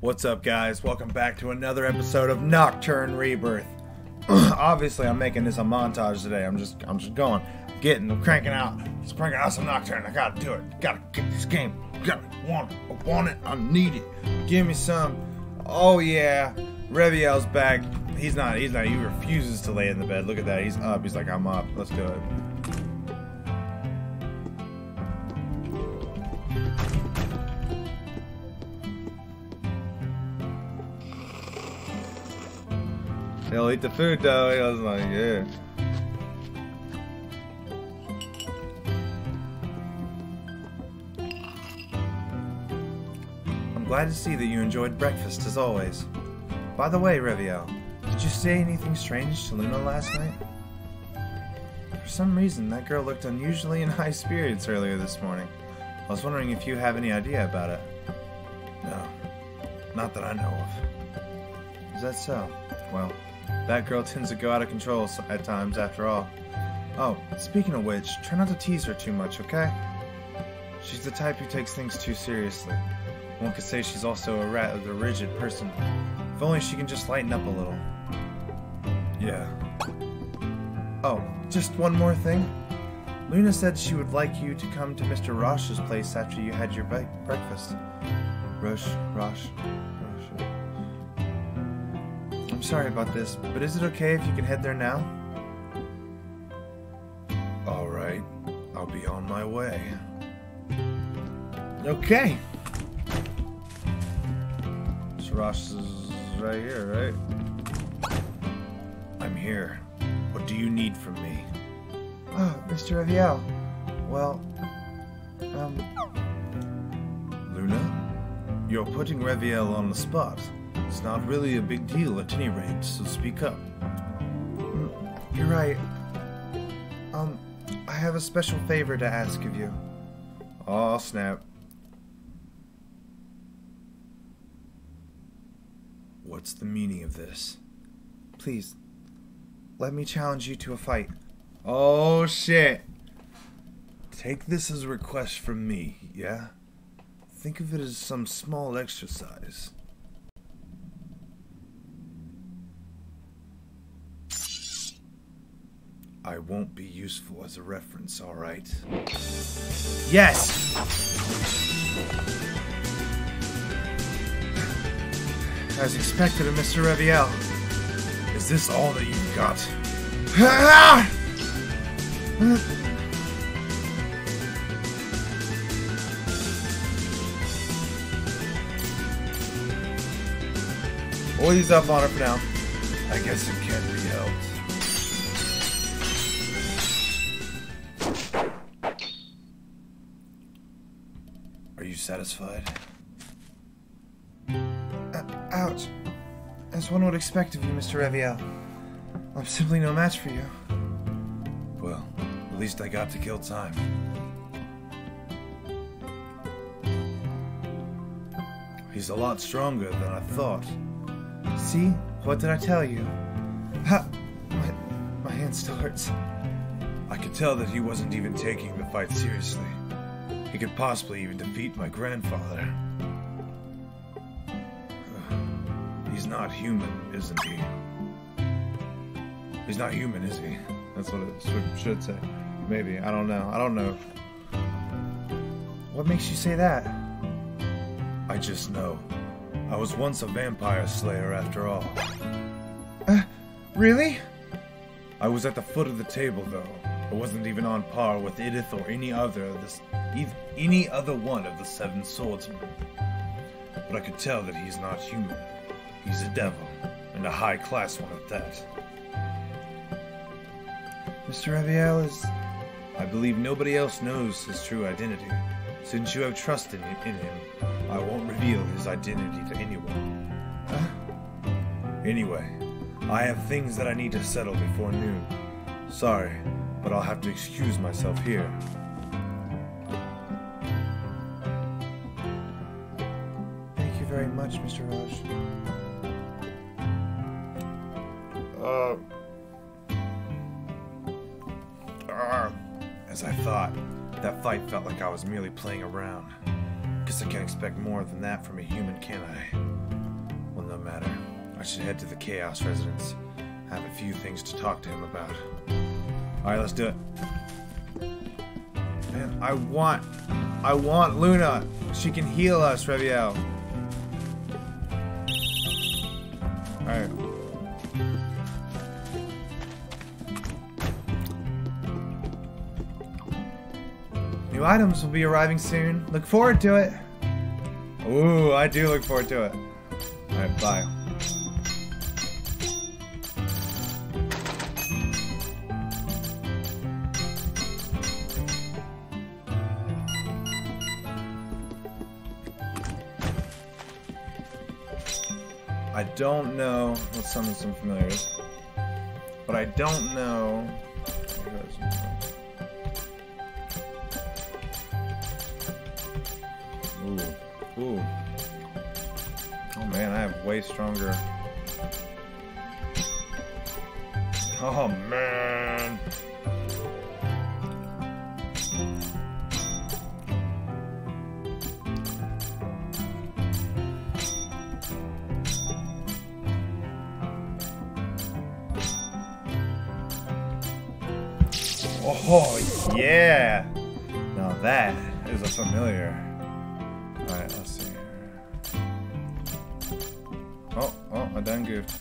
What's up, guys? Welcome back to another episode of Nocturne Rebirth. Obviously, I'm making this a montage today. I'm just going, cranking out, some Nocturne. I gotta do it. Gotta get this game. Gotta want it. I want it. I need it. Give me some. Oh yeah, Reviel's back. He's not. He refuses to lay in the bed. Look at that. He's up. He's like, I'm up. Let's do it. He'll eat the food though. He was like, yeah. I'm glad to see that you enjoyed breakfast as always. By the way, Reviel, did you say anything strange to Luna last night? For some reason, that girl looked unusually in high spirits earlier this morning. I was wondering if you have any idea about it. No, not that I know of. Is that so? Well, that girl tends to go out of control at times, after all. Oh, speaking of which, try not to tease her too much, okay? She's the type who takes things too seriously. One could say she's also a rather rigid person. If only she can just lighten up a little. Yeah. Oh, just one more thing. Luna said she would like you to come to Mr. Roche's place after you had your breakfast. Roche. I'm sorry about this, but is it okay if you can head there now? Alright, I'll be on my way. Okay! Saras is right here, right? I'm here. What do you need from me? Oh, Mr. Reviel. Well, Luna? You're putting Reviel on the spot. It's not really a big deal at any rate, so speak up. You're right. I have a special favor to ask of you. Aw, snap. What's the meaning of this? Please, let me challenge you to a fight. Oh, shit. Take this as a request from me, yeah? Think of it as some small exercise. I won't be useful as a reference, alright? Yes! As expected of Mr. Reviel. Is this all that you've got? Well, he's up on it for now. I guess it can't be helped. Satisfied. Ouch. As one would expect of you, Mr. Reviel. I'm simply no match for you. Well, at least I got to kill time. He's a lot stronger than I thought. See? What did I tell you? Ha! My hand still hurts. I could tell that he wasn't even taking the fight seriously. He could possibly even defeat my grandfather. He's not human, isn't he? He's not human, is he? That's what it should say. Maybe. I don't know. What makes you say that? I just know. I was once a vampire slayer after all. Really? I was at the foot of the table, though. I wasn't even on par with Edith or any other one of the seven swordsmen. But I could tell that he's not human. He's a devil, and a high-class one at that. Mr. Reviel is... I believe nobody else knows his true identity. Since you have trust in him, I won't reveal his identity to anyone. Huh? Anyway, I have things that I need to settle before noon. Sorry, but I'll have to excuse myself here. Very much, Mr. Roche. As I thought, that fight felt like I was merely playing around. Guess I can't expect more than that from a human, can I? I should head to the Chaos residence. I have a few things to talk to him about. Alright, let's do it. Man, I want Luna. She can heal us, Reviel. Alright. New items will be arriving soon. Look forward to it. Ooh, I do look forward to it. Alright, bye. I don't know. Let's summon some familiars. But I don't know. Ooh. Ooh. Oh man, I have way stronger. Oh man. Oh yeah. Now that is a familiar. Alright, let's see. Oh, I done goofed.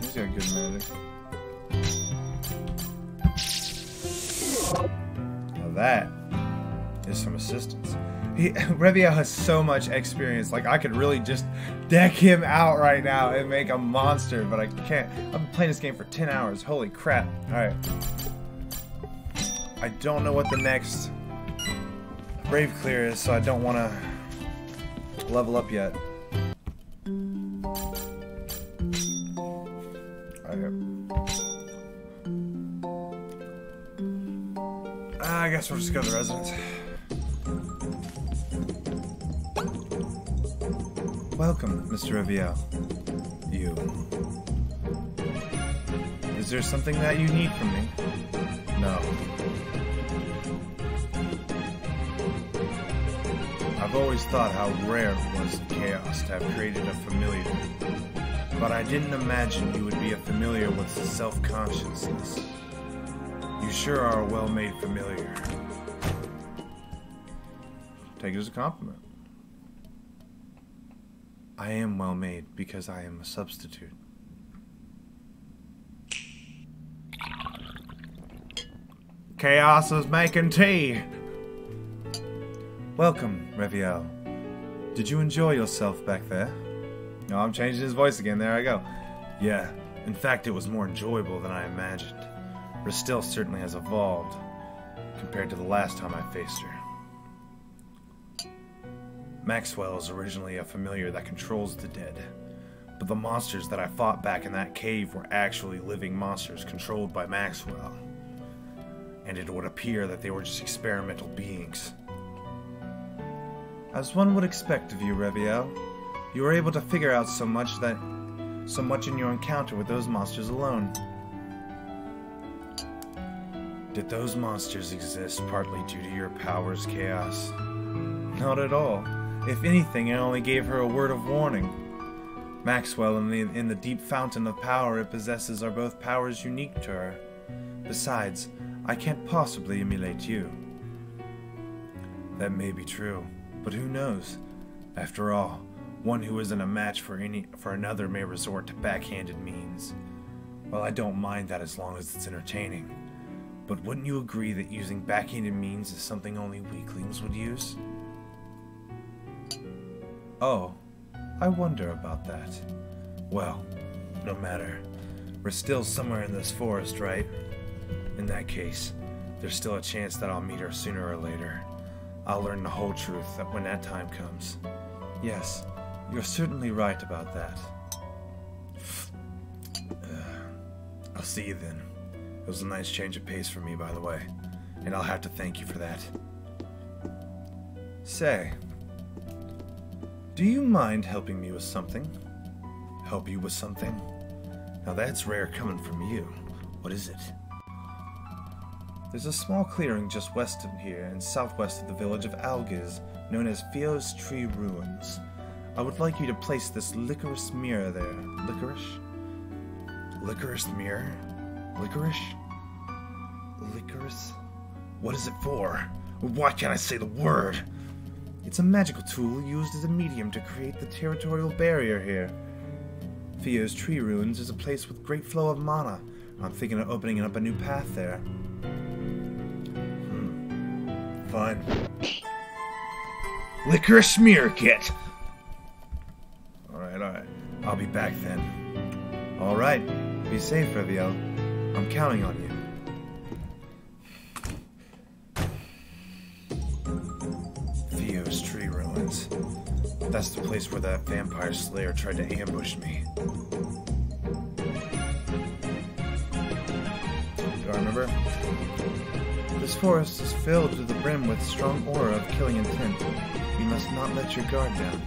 He's got good magic. Now that is some assistance. Reviel has so much experience, like I could really just deck him out right now and make a monster, but I can't. I've been playing this game for 10 hours, holy crap. Alright. I don't know what the next Brave Clear is, so I don't want to level up yet. Alright. I guess we'll just go to the residence. Welcome, Mr. Reviel. You. Is there something that you need from me? No. I've always thought how rare it was in Chaos to have created a familiar. But I didn't imagine you would be a familiar with self-consciousness. You sure are a well-made familiar. Take it as a compliment. I am well made because I am a substitute. Chaos is making tea! Welcome, Reviel. Did you enjoy yourself back there? No, I'm changing his voice again, there I go. Yeah, in fact it was more enjoyable than I imagined. Rastil certainly has evolved compared to the last time I faced her. Maxwell is originally a familiar that controls the dead, but the monsters that I fought back in that cave were actually living monsters controlled by Maxwell, and it would appear that they were just experimental beings. As one would expect of you, Reviel, you were able to figure out so much in your encounter with those monsters alone. Did those monsters exist partly due to your powers, Chaos? Not at all. If anything, it only gave her a word of warning. Maxwell and the deep fountain of power it possesses are both powers unique to her. Besides, I can't possibly emulate you. That may be true, but who knows? After all, one who isn't a match for another may resort to backhanded means. Well, I don't mind that as long as it's entertaining. But wouldn't you agree that using backhanded means is something only weaklings would use? Oh, I wonder about that. Well, no matter. We're still somewhere in this forest, right? In that case, there's still a chance that I'll meet her sooner or later. I'll learn the whole truth when that time comes. Yes, you're certainly right about that. I'll see you then. It was a nice change of pace for me, by the way. And I'll have to thank you for that. Say... do you mind helping me with something? Help you with something? Now that's rare coming from you. What is it? There's a small clearing just west of here and southwest of the village of Algiz, known as Fios Tree Ruins. I would like you to place this licorice mirror there. Licorice? Licorice mirror? Licorice? Licorice? What is it for? Why can't I say the word? It's a magical tool used as a medium to create the territorial barrier here. Fios Tree Ruins is a place with great flow of mana. I'm thinking of opening up a new path there. Fine. Licorice smear kit! Alright. I'll be back then. Alright. Be safe, Reviel. I'm counting on you. Fios Tree Ruins. That's the place where that vampire slayer tried to ambush me. Do I remember? This forest is filled to the brim with strong aura of killing intent. You must not let your guard down.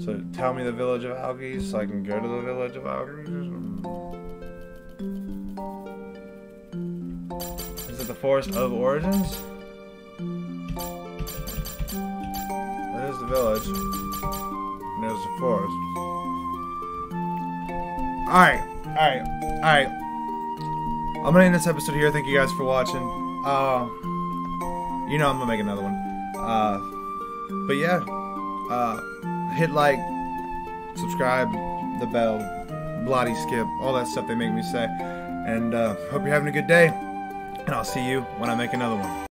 So tell me the village of Algiz so I can go to the village of Algiz. Is it the Forest of Origins? That is the village. And there's the forest. Alright. I'm gonna end this episode here. Thank you guys for watching. You know I'm gonna make another one. But yeah. Hit like, subscribe, the bell, bloody skip, all that stuff they make me say. And hope you're having a good day, and I'll see you when I make another one.